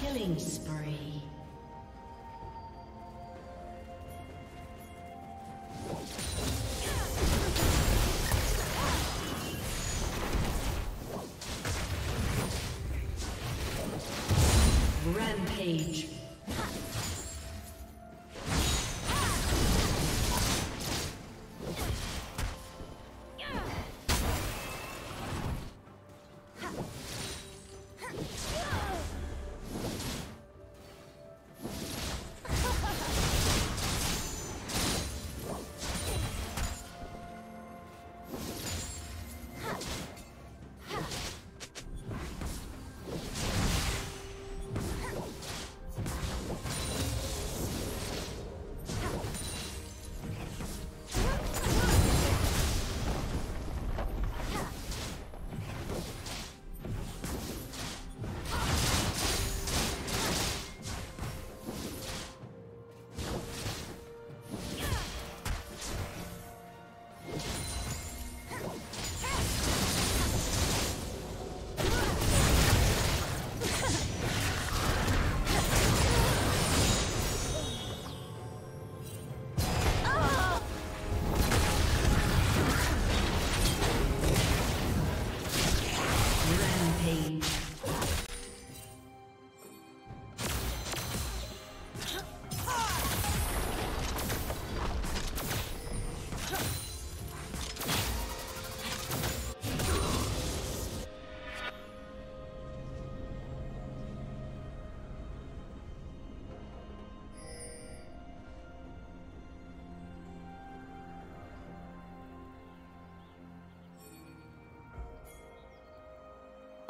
Killing spree. Rampage.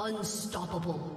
Unstoppable.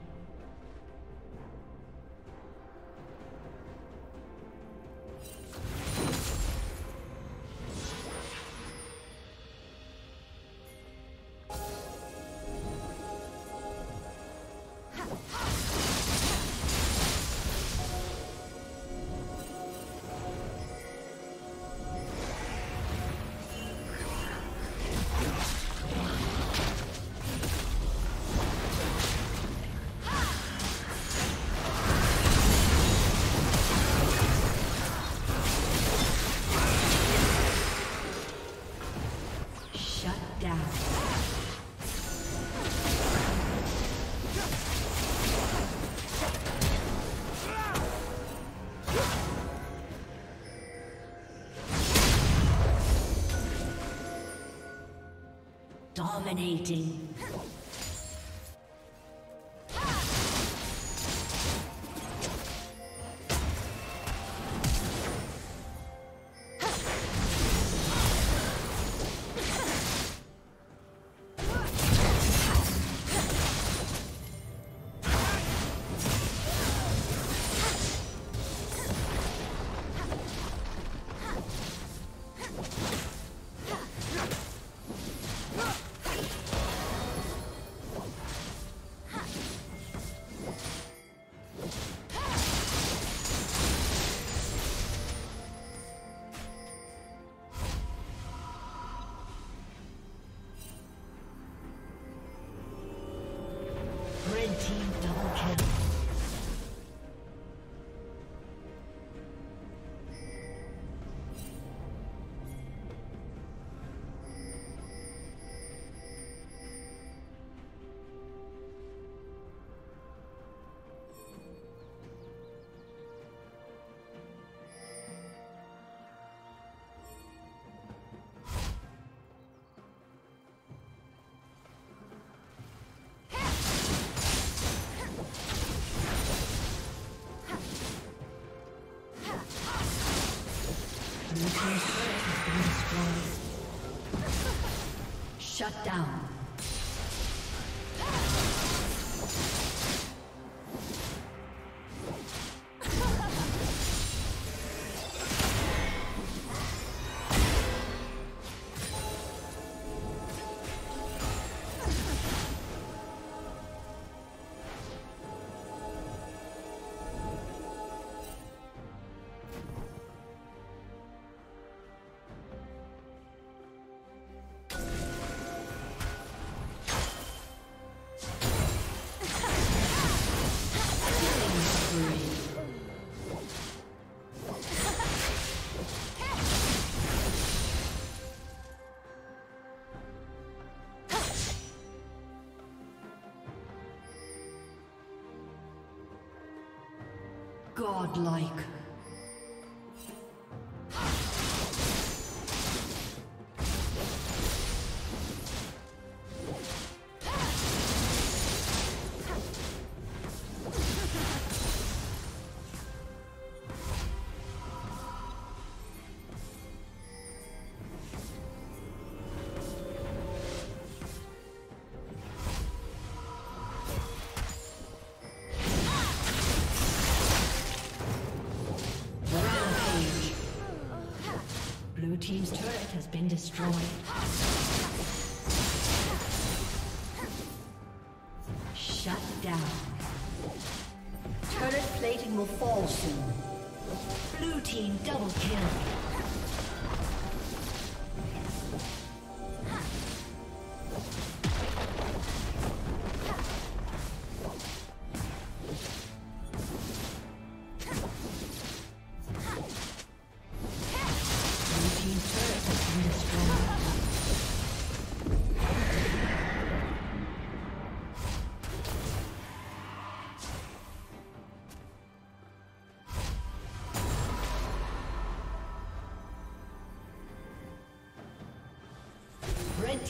Dominating. Shut down. Godlike. Team's turret has been destroyed. Shut down. Turret plating will fall soon. Blue team double kill. Red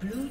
Blue